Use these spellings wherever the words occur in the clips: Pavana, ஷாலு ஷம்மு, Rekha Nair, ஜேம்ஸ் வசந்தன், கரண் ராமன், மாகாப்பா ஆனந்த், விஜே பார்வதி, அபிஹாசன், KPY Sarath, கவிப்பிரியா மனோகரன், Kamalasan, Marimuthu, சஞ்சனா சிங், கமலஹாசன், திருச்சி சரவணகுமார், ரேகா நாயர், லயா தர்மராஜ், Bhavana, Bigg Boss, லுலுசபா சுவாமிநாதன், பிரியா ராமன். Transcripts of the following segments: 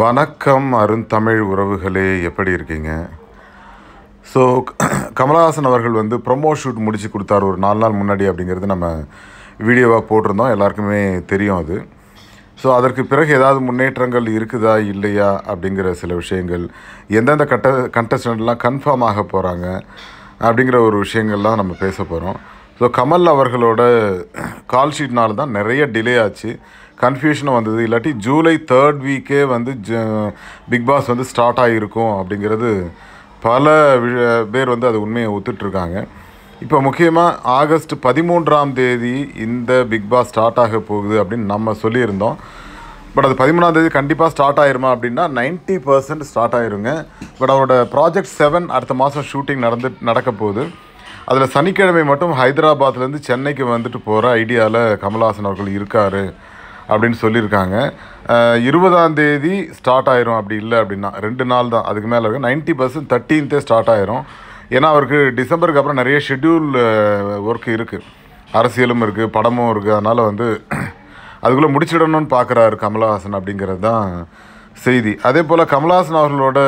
வணக்கம் அருந்தமிழ் உறவுகளே, எப்படி இருக்கீங்க? ஸோ கமலஹாசன் அவர்கள் வந்து ப்ரொமோ ஷூட் முடித்து கொடுத்தார் ஒரு 4 நாள் முன்னாடி அப்படிங்கிறது நம்ம வீடியோவாக போட்டிருந்தோம், எல்லாருக்குமே தெரியும் அது. ஸோ அதற்கு பிறகு ஏதாவது முன்னேற்றங்கள் இருக்குதா இல்லையா அப்படிங்கிற சில விஷயங்கள், எந்தெந்த கண்டஸ்டன்ட்லாம் கன்ஃபார்ம் ஆக போகிறாங்க அப்படிங்கிற ஒரு விஷயங்கள்லாம் நம்ம பேச போகிறோம். ஸோ கமல் அவர்களோட கால் ஷீட்னால தான் நிறைய டிலே ஆச்சு, கன்ஃபியூஷனும் வந்தது. இல்லாட்டி ஜூலை 3rd வீக்கே வந்து பிக் பாஸ் வந்து ஸ்டார்ட் ஆகியிருக்கும் அப்படிங்கிறது பல பேர் வந்து அது உண்மையை ஒத்துட்ருக்காங்க. இப்போ முக்கியமாக ஆகஸ்ட் 13ஆம் தேதி இந்த பிக் பாஸ் ஸ்டார்ட் ஆக போகுது அப்படின்னு நம்ம சொல்லியிருந்தோம். பட் அது 13ஆம் தேதி கண்டிப்பாக ஸ்டார்ட் ஆகிருமா அப்படின்னா 90% ஸ்டார்ட் ஆகிருங்க. பட் அவரோட ப்ராஜெக்ட் 7 அடுத்த மாதம் ஷூட்டிங் நடக்க போகுது. அதில் சனிக்கிழமை மட்டும் ஹைதராபாத்லேருந்து சென்னைக்கு வந்துட்டு போகிற ஐடியாவில் கமலஹாசன் அவர்கள் இருக்கார் அப்படின்னு சொல்லியிருக்காங்க. 20ஆம் தேதி ஸ்டார்ட் ஆயிரும், அப்படி இல்லை அப்படின்னா 2 நாள் தான், அதுக்கு மேலே இருக்குது. 90% 13th ஸ்டார்ட் ஆயிரும். ஏன்னா அவருக்கு டிசம்பருக்கு அப்புறம் நிறைய ஷெட்யூல் ஒர்க் இருக்குது, அரசியலும் இருக்குது, படமும் இருக்குது. அதனால் வந்து அதுக்குள்ளே முடிச்சிடணும்னு பார்க்குறாரு கமலஹாசன் அப்படிங்கிறது தான் செய்தி. அதே போல் கமலஹாசன் அவர்களோட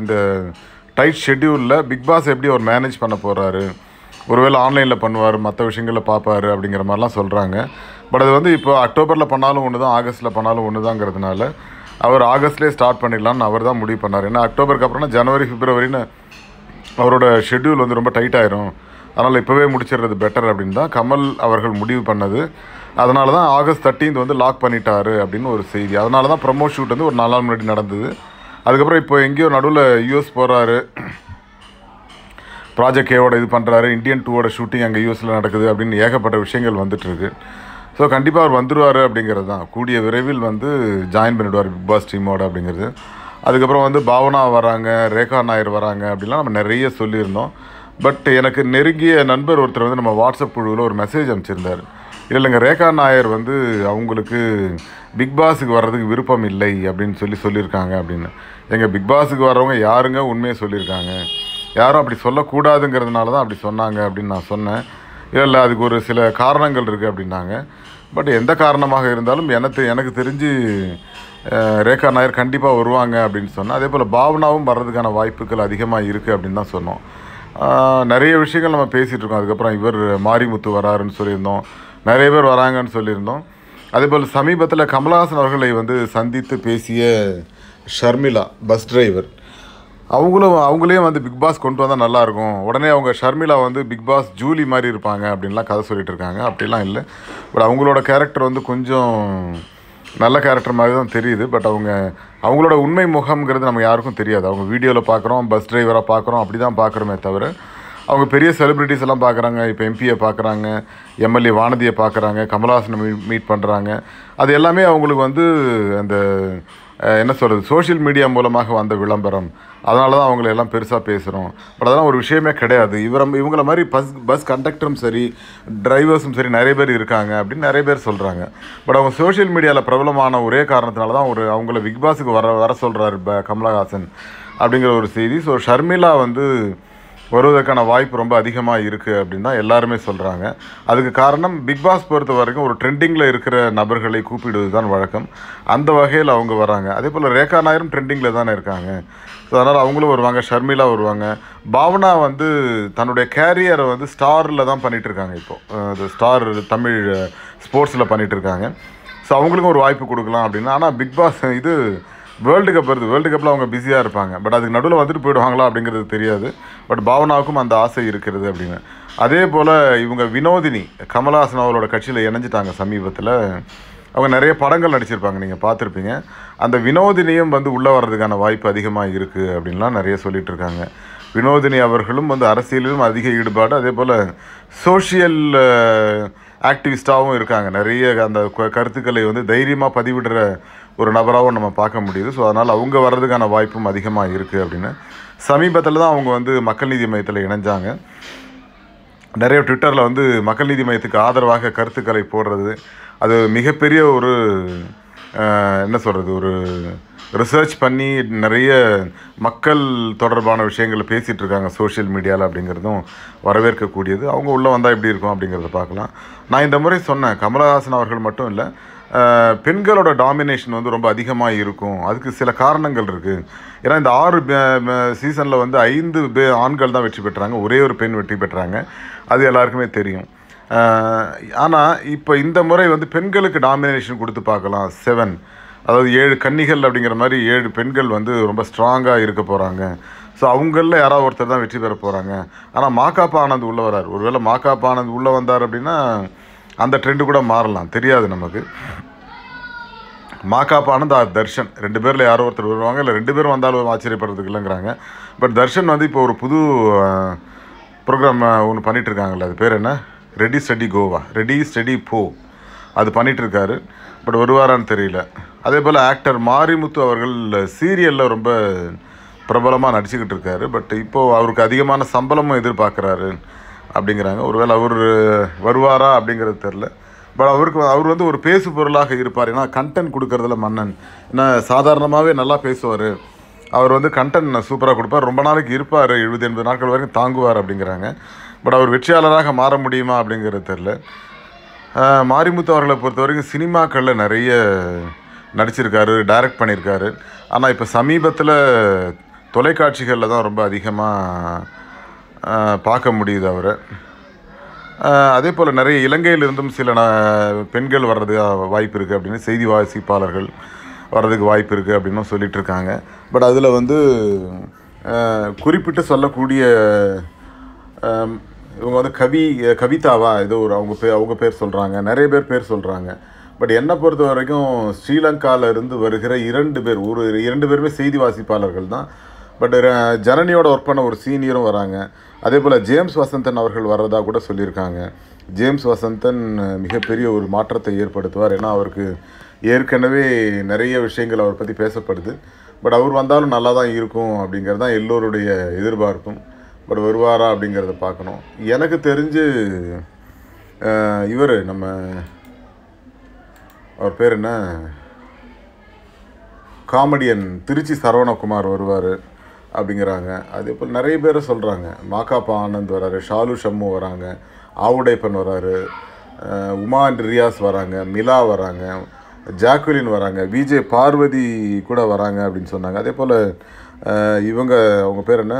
இந்த டைட் ஷெட்யூலில் பிக் பாஸ் எப்படி அவர் மேனேஜ் பண்ண போகிறாரு, ஒருவேளை ஆன்லைனில் பண்ணுவார், மற்ற விஷயங்களில் பார்ப்பார் அப்படிங்கிற மாதிரிலாம் சொல்கிறாங்க. பட் அது வந்து இப்போ அக்டோபரில் பண்ணாலும் ஒன்று தான், ஆகஸ்ட்டில் பண்ணாலும் ஒன்று தாங்கிறதுனால அவர் ஆகஸ்ட்லேயே ஸ்டார்ட் பண்ணிடலான்னு அவர் தான் முடிவு பண்ணார். ஏன்னா அக்டோபருக்கு அப்புறம்னா ஜனவரி, பிப்ரவரின்னு அவரோட ஷெட்யூல் வந்து ரொம்ப டைட் ஆயிரும். அதனால் இப்போவே முடிச்சிடுறது பெட்டர் அப்படின்னு தான் கமல் அவர்கள் முடிவு பண்ணது. அதனால தான் ஆகஸ்ட் 13 வந்து லாக் பண்ணிட்டாரு அப்படின்னு ஒரு செய்தி. அதனால தான் ப்ரமோ ஷூட் வந்து ஒரு 4 நாள் முன்னாடி நடந்தது. அதுக்கப்புறம் இப்போ எங்கேயோ நடுவில் யூஎஸ் போகிறாரு, ப்ராஜெக்ட் ஏவோட இது பண்ணுறாரு, இந்தியன் 2வோட ஷூட்டிங் அங்கே யூஎஸில் நடக்குது அப்படின்னு ஏகப்பட்ட விஷயங்கள் வந்துட்டுருக்கு. ஸோ கண்டிப்பாக அவர் வந்துடுவார் அப்படிங்கிறது தான், கூடிய விரைவில் வந்து ஜாயின் பண்ணிவிடுவார் பிக் பாஸ் டீமோட அப்படிங்கிறது. அதுக்கப்புறம் வந்து பாவனா வராங்க, ரேகா நாயர் வராங்க அப்படிலாம் நம்ம நிறைய சொல்லியிருந்தோம். பட் எனக்கு நெருங்கிய நண்பர் ஒருத்தர் வந்து நம்ம வாட்ஸ்அப் குழுவில் ஒரு மெசேஜ் அனுப்பிச்சிருந்தார், இல்லைங்க ரேகா நாயர் வந்து அவங்களுக்கு பிக் பாஸுக்கு வர்றதுக்கு விருப்பம் இல்லை அப்படின்னு சொல்லியிருக்காங்க அப்படின்னு. எங்கள் பிக் பாஸுக்கு வர்றவங்க யாருங்க உண்மையை சொல்லியிருக்காங்க, யாரும் அப்படி சொல்லக்கூடாதுங்கிறதுனால தான் அப்படி சொன்னாங்க அப்படின்னு நான் சொன்னேன். இல்லை அதுக்கு ஒரு சில காரணங்கள் இருக்குது அப்படின்னாங்க. பட் எந்த காரணமாக இருந்தாலும் எனக்கு தெரிஞ்சு ரேகா நாயர் கண்டிப்பாக வருவாங்க அப்படின்னு சொன்னேன். அதே போல் பாவனாவும் வர்றதுக்கான வாய்ப்புகள் அதிகமாக இருக்குது அப்படின்னு தான் சொன்னோம். நிறைய விஷயங்கள் நம்ம பேசிகிட்ருக்கோம். அதுக்கப்புறம் இவர் மாரிமுத்து வராருன்னு சொல்லியிருந்தோம், நிறைய பேர் வராங்கன்னு சொல்லியிருந்தோம். அதே போல் சமீபத்தில் கமலஹாசன் அவர்களை வந்து சந்தித்து பேசிய ஷர்மிளா பஸ் டிரைவர், அவங்களே வந்து பிக் பாஸ் கொண்டு வந்தால் நல்லாயிருக்கும். உடனே அவங்க ஷர்மிளா வந்து பிக் பாஸ் ஜூலி மாதிரி இருப்பாங்க அப்படின்லாம் கதை சொல்லிகிட்டு இருக்காங்க. அப்படிலாம் இல்லை, பட் அவங்களோட கேரக்டர் வந்து கொஞ்சம் நல்ல கேரக்டர் மாதிரி தான் தெரியுது. பட் அவங்களோட உண்மை முகம்ங்கிறது நம்ம யாருக்கும் தெரியாது. அவங்க வீடியோவில் பார்க்குறோம், பஸ் டிரைவராக பார்க்குறோம், அப்படி தான் பார்க்குறோமே தவிர அவங்க பெரிய செலிப்ரிட்டிஸ் எல்லாம் பார்க்குறாங்க. இப்போ எம்பியை பார்க்குறாங்க, எம்எல்ஏ வானதியை பார்க்குறாங்க, கமலஹாசனை மீட் பண்ணுறாங்க. அது எல்லாமே அவங்களுக்கு வந்து அந்த என்ன சொல்கிறது, சோஷியல் மீடியா மூலமாக வந்த விளம்பரம். அதனால தான் அவங்கள எல்லாம் பெருசாக பேசுகிறோம். பட் அதெல்லாம் ஒரு விஷயமே கிடையாது. இவங்கள மாதிரி பஸ் கண்டக்டரும் சரி, டிரைவர்ஸும் சரி நிறைய பேர் இருக்காங்க அப்படின்னு நிறைய பேர் சொல்கிறாங்க. பட் அவங்க சோஷியல் மீடியாவில் பிரபலமான ஒரே காரணத்தினால தான் அவங்கள பிக் பாஸுக்கு வர சொல்கிறாரு கமலஹாசன் அப்படிங்கிற ஒரு செய்தி. ஸோ ஷர்மிளா வந்து வருவதற்கான வாய்ப்பு ரொம்ப அதிகமாக இருக்குது அப்படின்னு தான் எல்லாருமே சொல்கிறாங்க. அதுக்கு காரணம் பிக் பாஸ் பொறுத்த வரைக்கும் ஒரு ட்ரெண்டிங்கில் இருக்கிற நபர்களை கூப்பிடுவது தான் வழக்கம். அந்த வகையில் அவங்க வராங்க. அதே போல் ரேகா நாயரும் ட்ரெண்டிங்கில் தானே இருக்காங்க, ஸோ அதனால் அவங்களும் வருவாங்க, ஷர்மிளா வருவாங்க. பாவனா வந்து தன்னுடைய கேரியரை வந்து ஸ்டாரில் தான் பண்ணிகிட்ருக்காங்க. இப்போது ஸ்டார் தமிழ் ஸ்போர்ட்ஸில் பண்ணிகிட்ருக்காங்க. ஸோ அவங்களுக்கும் ஒரு வாய்ப்பு கொடுக்கலாம் அப்படின்னா. ஆனால் பிக் பாஸ் இது வேர்ல்டு கப் வருது, வேர்ல்டு கப்பில் அவங்க பிஸியாக இருப்பாங்க. பட் அதுக்கு நடுவில் வந்துட்டு போயிடுவாங்களா அப்படிங்கிறது தெரியாது. பட் பாவனாவுக்கும் அந்த ஆசை இருக்கிறது அப்படின்னு. அதே போல் இவங்க வினோதினி கமலஹாசன் அவரோட கட்சியில் இணைஞ்சிட்டாங்க சமீபத்தில். அவங்க நிறைய படங்கள் நடிச்சிருப்பாங்க, நீங்கள் பார்த்துருப்பீங்க. அந்த வினோதினியும் வந்து உள்ளே வர்றதுக்கான வாய்ப்பு அதிகமாக இருக்குது அப்படின்லாம் நிறைய சொல்லிகிட்டு இருக்காங்க. வினோதினி அவர்களும் வந்து அரசியலிலும் அதிக ஈடுபாடு, அதே போல் சோஷியல் ஆக்டிவிஸ்டாகவும் இருக்காங்க. நிறைய அந்த கருத்துக்களை வந்து தைரியமாக பதிவிடுற ஒரு நபராகவும் நம்ம பார்க்க முடியுது. ஸோ அதனால் அவங்க வர்றதுக்கான வாய்ப்பும் அதிகமாக இருக்குது அப்படின்னு. சமீபத்தில் தான் அவங்க வந்து மக்கள் நீதி மையத்தில் இணைஞ்சாங்க. நிறைய ட்விட்டரில் வந்து மக்கள் நீதி மையத்துக்கு ஆதரவாக கருத்துக்களை போடுறது, அது மிகப்பெரிய ஒரு என்ன சொல்கிறது, ஒரு ரிசர்ச் பண்ணி நிறைய மக்கள் தொடர்பான விஷயங்களை பேசிகிட்டு இருக்காங்க சோஷியல் மீடியாவில் அப்படிங்கிறதும் வரவேற்கக்கூடியது. அவங்க உள்ளே வந்தால் எப்படி இருக்கும் அப்படிங்கிறத பார்க்கலாம். நான் இந்த முறை சொன்னேன், கமலஹாசன் அவர்கள் மட்டும் இல்லை, பெண்களோட டாமினேஷன் வந்து ரொம்ப அதிகமாக இருக்கும். அதுக்கு சில காரணங்கள் இருக்குது. ஏன்னா இந்த 6 சீசனில் வந்து 5 ஆண்கள் தான் வெற்றி பெற்றாங்க, ஒரே ஒரு பெண் வெற்றி பெற்றாங்க, அது எல்லாருக்குமே தெரியும். ஆனால் இப்போ இந்த முறை வந்து பெண்களுக்கு டாமினேஷன் கொடுத்து பார்க்கலாம். 7, அதாவது 7 கன்னிகள் அப்படிங்கிற மாதிரி 7 பெண்கள் வந்து ரொம்ப ஸ்ட்ராங்காக இருக்க போகிறாங்க. ஸோ அவங்களில் யாராவது ஒருத்தர் தான் வெற்றி பெற போகிறாங்க. ஆனால் மாகாப்பா ஆனந்த் உள்ளே வரார். ஒருவேளை மாகாப்பா ஆனந்த் உள்ளே வந்தார் அப்படின்னா அந்த ட்ரெண்டு கூட மாறலாம், தெரியாது நமக்கு. மாகாப்பா ஆனந்த், தர்ஷன், 2 பேரில் யாரோ ஒருத்தர் வருவாங்க, இல்லை 2 பேரும் வந்தாலும் ஆச்சரியப்படுறதுக்கு இல்லைங்கிறாங்க. பட் தர்ஷன் வந்து இப்போ ஒரு புது ப்ரோக்ராம் ஒன்று பண்ணிகிட்ருக்காங்களே, அது பேர் என்ன, ரெடி ஸ்டடி கோவா, ரெடி ஸ்டடி போ, அது பண்ணிகிட்ருக்காரு. பட் வருவாரான்னு தெரியல. அதே போல் ஆக்டர் மாரிமுத்து அவர்கள் சீரியலில் ரொம்ப பிரபலமாக நடிச்சுக்கிட்டு இருக்காரு. பட் இப்போது அவருக்கு அதிகமான சம்பளமும் எதிர்பார்க்குறாரு அப்படிங்கிறாங்க. ஒருவேளை அவர் வருவாரா அப்படிங்கிறது தெரில. பட் அவர் வந்து ஒரு பேசு பொருளாக இருப்பார். ஏன்னா கண்டென்ட் கொடுக்குறதுல மன்னன். ஏன்னா சாதாரணமாகவே நல்லா பேசுவார், அவர் வந்து கண்டென்ட் சூப்பராக கொடுப்பார், ரொம்ப நாளைக்கு இருப்பார், 70-80 நாட்கள் வரைக்கும் தாங்குவார் அப்படிங்கிறாங்க. பட் அவர் வெற்றியாளராக மாற முடியுமா அப்படிங்கிறது தெரில. மாரிமுத்து அவர்களை பொறுத்த வரைக்கும் சினிமாக்களில் நிறைய நடிச்சிருக்காரு, டைரக்ட் பண்ணியிருக்காரு. ஆனால் இப்போ சமீபத்தில் தொலைக்காட்சிகளில் தான் ரொம்ப அதிகமாக பார்க்க முடியுது அவரை. அதே போல் நிறைய இலங்கையிலிருந்தும் சில பெண்கள் வர்றதுக்கு வாய்ப்பு இருக்குது அப்படின்னு, செய்தி வாசிப்பாளர்கள் வர்றதுக்கு வாய்ப்பு இருக்குது அப்படின்னு சொல்லிகிட்ருக்காங்க. பட் அதில் வந்து குறிப்பிட்டு சொல்லக்கூடிய இவங்க வந்து கவிதாவா ஏதோ ஒரு அவங்க பேர் சொல்கிறாங்க, நிறைய பேர் சொல்கிறாங்க. பட் என்னை பொறுத்த வரைக்கும் ஸ்ரீலங்காவிலிருந்து வருகிற 2 பேர், ஒரு 2 பேருமே செய்தி வாசிப்பாளர்கள் தான். பட் ஜனனியோட ஒர்க் பண்ண ஒரு சீனியரும் வராங்க. அதே போல் ஜேம்ஸ் வசந்தன் அவர்கள் வர்றதா கூட சொல்லியிருக்காங்க. ஜேம்ஸ் வசந்தன் மிகப்பெரிய ஒரு மாற்றத்தை ஏற்படுத்துவார். ஏன்னா அவருக்கு ஏற்கனவே நிறைய விஷயங்கள் அவரை பற்றி பேசப்படுது. பட் அவர் வந்தாலும் நல்லா தான் இருக்கும் அப்படிங்கிறது தான் எல்லோருடைய எதிர்பார்ப்பும். பட் வருவாரா அப்படிங்கிறத பார்க்கணும். எனக்கு தெரிஞ்சு இவர், நம்ம அவர் பேர் என்ன, காமெடியன் திருச்சி சரவணகுமார் வருவார் அப்படிங்கிறாங்க. அதே போல் நிறைய பேர் சொல்கிறாங்க. மாகாப்பா ஆனந்த் வராரு, ஷாலு ஷம்மு வராங்க, ஆவுடைப்பன் வராரு, உமா அண்ட் ரியாஸ் வராங்க, மிலா வராங்க, ஜாக்குலின் வராங்க, விஜே பார்வதி கூட வராங்க அப்படின்னு சொன்னாங்க. அதே போல் அவங்க பேர் என்ன,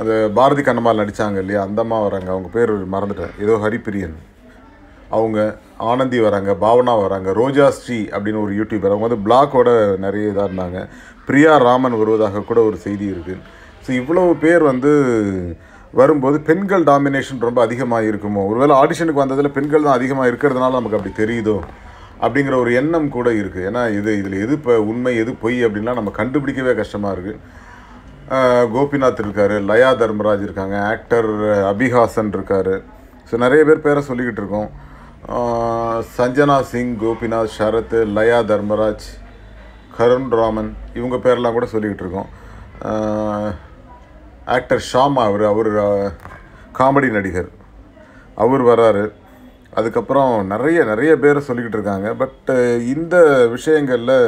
அது பாரதி கண்ணம்மாள் நடித்தாங்க இல்லையா, அந்த அம்மா வராங்க, அவங்க பேர் மறந்துட்டேன், ஏதோ ஹரிப்பிரியன், அவங்க ஆனந்தி வராங்க, பாவனா வராங்க, ரோஜா ஸ்ரீ அப்படின்னு ஒரு யூடியூபர், அவங்க வந்து பிளாக்கோட நிறைய இதாக இருந்தாங்க. பிரியா ராமன் வருவதாக கூட ஒரு செய்தி இருக்குது. ஸோ இவ்வளோ பேர் வந்து வரும்போது பெண்கள் டாமினேஷன் ரொம்ப அதிகமாக இருக்குமோ, ஒருவேளை ஆடிஷனுக்கு வந்ததில் பெண்கள் தான் அதிகமாக இருக்கிறதுனால நமக்கு அப்படி தெரியுதோ அப்படிங்கிற ஒரு எண்ணம் கூட இருக்குது. ஏன்னா இதில் எது இப்போ உண்மை எது பொய் அப்படின்லாம் நம்ம கண்டுபிடிக்கவே கஷ்டமாக இருக்குது. கோபிநாத் இருக்கார், லயா தர்மராஜ் இருக்காங்க, ஆக்டர் அபிஹாசன் இருக்கார். ஸோ நிறைய பேரை சொல்லிக்கிட்டு இருக்கோம். சஞ்சனா சிங், கோபிநாத், ஷரத், லயா தர்மராஜ், கரண் ராமன், இவங்க பேரெலாம் கூட சொல்லிக்கிட்டு இருக்கோம். ஆக்டர் ஷாமா, அவர் காமெடி நடிகர், அவர் வராரு. அதுக்கப்புறம் நிறைய நிறைய பேரை சொல்லிக்கிட்டு இருக்காங்க. பட் இந்த விஷயங்களில்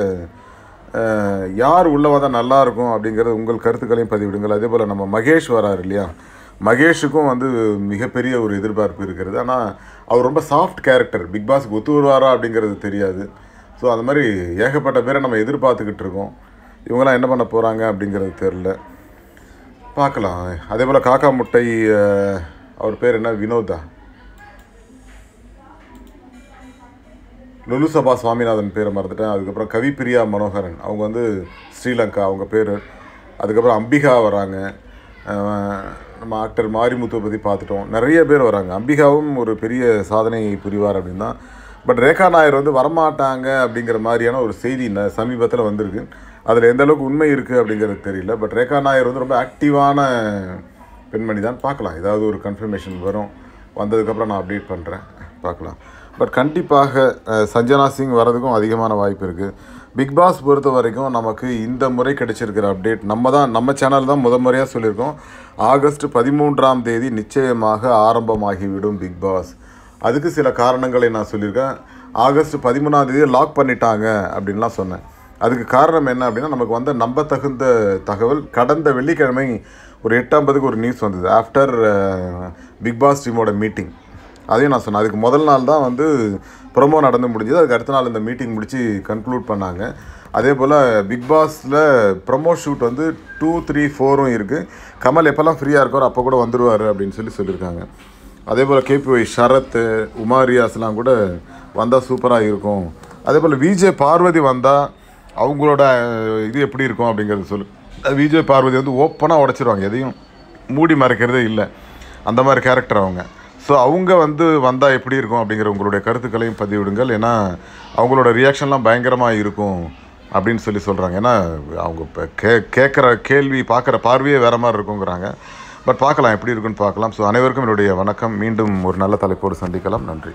யார் உள்ளவா தான் நல்லாயிருக்கும் அப்படிங்கிறது உங்கள் கருத்துக்களையும் பதிவிடுங்கள். அதே போல் நம்ம மகேஷ் வராரு இல்லையா, மகேஷுக்கும் வந்து மிகப்பெரிய ஒரு எதிர்பார்ப்பு இருக்கிறது. ஆனால் அவர் ரொம்ப சாஃப்ட் கேரக்டர், பிக் பாஸ்க்கு ஒத்து வருவாரா அப்படிங்கிறது தெரியாது. ஸோ அது மாதிரி ஏகப்பட்ட பேரை நம்ம எதிர்பார்த்துக்கிட்டு இருக்கோம். இவங்களாம் என்ன பண்ண போகிறாங்க அப்படிங்கிறது தெரில, பார்க்கலாம். அதே போல் காக்கா முட்டை, அவர் பேர் என்ன, வினோதா, லுலுசபா சுவாமிநாதன் பேரை மறந்துட்டேன். அதுக்கப்புறம் கவிப்பிரியா மனோகரன், அவங்க வந்து ஸ்ரீலங்கா, அவங்க பேர். அதுக்கப்புறம் அம்பிகா வராங்க, நம்ம ஆக்டர் மாரிமுத்துவை பற்றி பார்த்துட்டோம், நிறைய பேர் வராங்க. அம்பிகாவும் ஒரு பெரிய சாதனை புரிவார் அப்படின்னா. பட் ரேகா நாயர் வந்து வரமாட்டாங்க அப்படிங்கிற மாதிரியான ஒரு செய்தி சமீபத்தில் வந்திருக்கு. அதில் எந்த அளவுக்கு உண்மை இருக்குது அப்படிங்கிறது தெரியல. பட் ரேகா நாயர் வந்து ரொம்ப ஆக்டிவான பெண்மணி தான். பார்க்கலாம், ஏதாவது ஒரு கன்ஃபர்மேஷன் வரும், வந்ததுக்கப்புறம் நான் அப்டேட் பண்ணுறேன், பார்க்கலாம். பட் கண்டிப்பாக சஞ்சனா சிங் வர்றதுக்கும் அதிகமான வாய்ப்பு இருக்குது. பிக் பாஸ் பொறுத்த வரைக்கும் நமக்கு இந்த முறை கிடைச்சிருக்கிற அப்டேட், நம்ம சேனல் தான் முதன்முறையாக சொல்லியிருக்கோம், ஆகஸ்ட் 13ஆம் தேதி நிச்சயமாக ஆரம்பமாகிவிடும் பிக் பாஸ். அதுக்கு சில காரணங்களை நான் சொல்லியிருக்கேன். ஆகஸ்ட் 13ஆம் தேதி லாக் பண்ணிட்டாங்க அப்படின்லாம் சொன்னேன். அதுக்கு காரணம் என்ன அப்படின்னா, நமக்கு வந்த நம்பத்தகுந்த தகவல், கடந்த வெள்ளிக்கிழமை ஒரு 8:50க்கு ஒரு நியூஸ் வந்தது, ஆஃப்டர் பிக் பாஸ் டீமோட மீட்டிங். அதையும் நான் சொன்னேன். அதுக்கு முதல் நாள் தான் வந்து ப்ரொமோ நடந்து முடிஞ்சது. அதுக்கு அடுத்த நாள் இந்த மீட்டிங் முடித்து கன்க்ளூட் பண்ணாங்க. அதே போல் பிக் பாஸில் ப்ரொமோ ஷூட் வந்து 2, 3, 4 இருக்குது. கமல் எப்போல்லாம் ஃப்ரீயாக இருக்காரோ அப்போ கூட வந்துடுவார் அப்படின்னு சொல்லியிருக்காங்க. அதே போல் கேபிஒய் ஷரத் உமாரியாஸ்லாம் கூட வந்தால் சூப்பராக இருக்கும். அதே போல் விஜே பார்வதி வந்தால் அவங்களோட இது எப்படி இருக்கும் அப்படிங்கிறது சொல்லு. விஜே பார்வதி வந்து ஓப்பனாக உடச்சிருவாங்க, எதையும் மூடி மறைக்கிறதே இல்லை, அந்த மாதிரி கேரக்டர் அவங்க. ஸோ அவங்க வந்து வந்தால் எப்படி இருக்கும் அப்படிங்கிற உங்களுடைய கருத்துக்களையும் பதிவிடுங்கள். ஏன்னா அவங்களோட ரியாக்ஷன்லாம் பயங்கரமாக இருக்கும் அப்படின்னு சொல்கிறாங்க. ஏன்னா அவங்க இப்போ கேட்குற கேள்வி பார்க்குற பார்வையே வேறு மாதிரி இருக்குங்கிறாங்க. பட் பார்க்கலாம் எப்படி இருக்குன்னு பார்க்கலாம். ஸோ அனைவருக்கும் என்னுடைய வணக்கம். மீண்டும் ஒரு நல்ல தலைப்போடு சந்திக்கலாம். நன்றி.